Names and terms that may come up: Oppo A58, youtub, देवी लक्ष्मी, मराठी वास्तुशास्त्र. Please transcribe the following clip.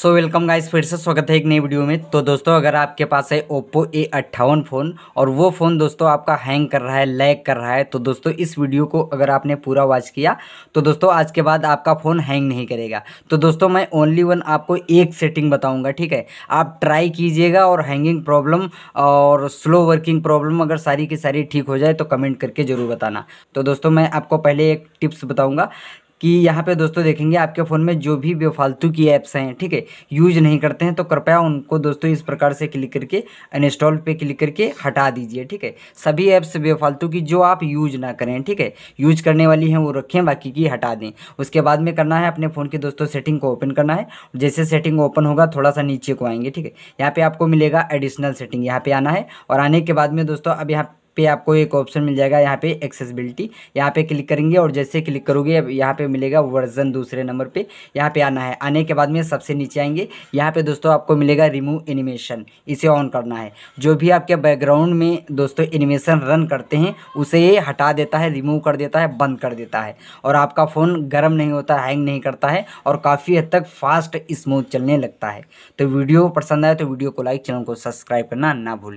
So welcome guys, फिर से स्वागत है एक नई वीडियो में। तो दोस्तों, अगर आपके पास है Oppo A58 फ़ोन और वो फ़ोन दोस्तों आपका हैंग कर रहा है, लैग कर रहा है, तो दोस्तों इस वीडियो को अगर आपने पूरा वॉच किया तो दोस्तों आज के बाद आपका फ़ोन हैंग नहीं करेगा। तो दोस्तों मैं ओनली वन आपको एक सेटिंग बताऊँगा, ठीक है। आप ट्राई कीजिएगा और हैंगिंग प्रॉब्लम और स्लो वर्किंग प्रॉब्लम अगर सारी की सारी ठीक हो जाए तो कमेंट करके ज़रूर बताना। तो दोस्तों मैं आपको पहले एक टिप्स बताऊँगा कि यहाँ पे दोस्तों देखेंगे आपके फ़ोन में जो भी बेफालतू की ऐप्स हैं, ठीक है, यूज नहीं करते हैं तो कृपया उनको दोस्तों इस प्रकार से क्लिक करके अनइंस्टॉल पे क्लिक करके हटा दीजिए, ठीक है। सभी ऐप्स बेफालतू की जो आप यूज ना करें, ठीक है, यूज करने वाली हैं वो रखें, बाकी की हटा दें। उसके बाद में करना है अपने फ़ोन की दोस्तों सेटिंग को ओपन करना है। जैसे सेटिंग ओपन होगा थोड़ा सा नीचे को आएंगे, ठीक है, यहाँ पर आपको मिलेगा एडिशनल सेटिंग, यहाँ पर आना है। और आने के बाद में दोस्तों अब यहाँ पे आपको एक ऑप्शन मिल जाएगा, यहाँ पे एक्सेसिबिलिटी, यहाँ पे क्लिक करेंगे और जैसे क्लिक करोगे अब यहाँ पे मिलेगा वर्जन दूसरे नंबर पे, यहाँ पे आना है। आने के बाद में सबसे नीचे आएंगे, यहाँ पे दोस्तों आपको मिलेगा रिमूव एनिमेशन, इसे ऑन करना है। जो भी आपके बैकग्राउंड में दोस्तों एनिमेशन रन करते हैं उसे ये हटा देता है, रिमूव कर देता है, बंद कर देता है और आपका फ़ोन गर्म नहीं होता, हैंग नहीं करता है और काफ़ी हद तक फास्ट स्मूथ चलने लगता है। तो वीडियो पसंद आए तो वीडियो को लाइक, चैनल को सब्सक्राइब करना ना भूलें।